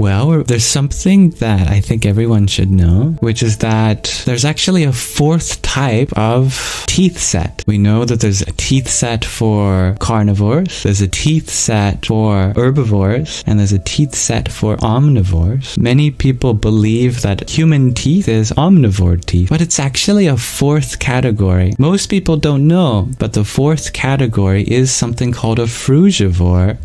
Well, there's something that I think everyone should know, which is that there's actually a fourth type of teeth set. We know that there's a teeth set for carnivores, there's a teeth set for herbivores, and there's a teeth set for omnivores. Many people believe that human teeth is omnivore teeth, but it's actually a fourth category. Most people don't know, but the fourth category is something called a frugivore.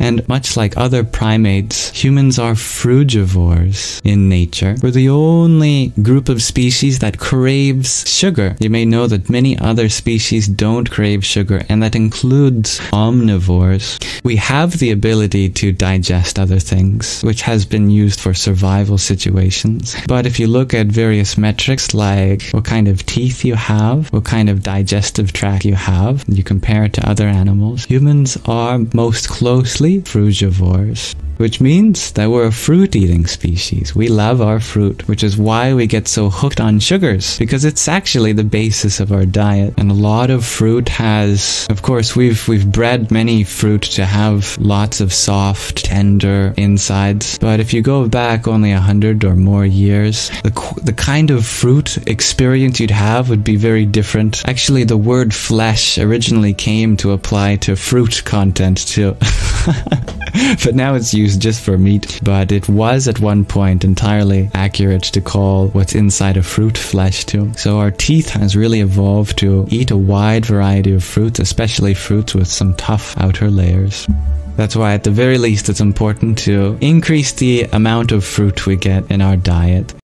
And much like other primates, humans are frugivores in nature. We're the only group of species that craves sugar. You may know that many other species don't crave sugar, and that includes omnivores. We have the ability to digest other things, which has been used for survival situations. But if you look at various metrics like what kind of teeth you have, what kind of digestive tract you have, and you compare it to other animals, humans are most closely frugivores, which means that we're a fruit-eating species. We love our fruit, which is why we get so hooked on sugars, because it's actually the basis of our diet. And a lot of fruit has, of course, we've bred many fruit to have lots of soft, tender insides. But if you go back only 100 or more years, the kind of fruit experience you'd have would be very different. Actually, the word flesh originally came to apply to fruit content too. But now it's used just for meat, but it was at one point entirely accurate to call what's inside a fruit flesh too. So our teeth has really evolved to eat a wide variety of fruits, especially fruits with some tough outer layers. That's why at the very least it's important to increase the amount of fruit we get in our diet.